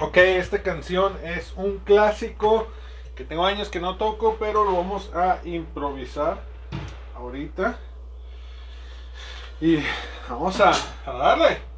Ok, esta canción es un clásico que tengo años que no toco, pero lo vamos a improvisar ahorita. Y vamos a darle.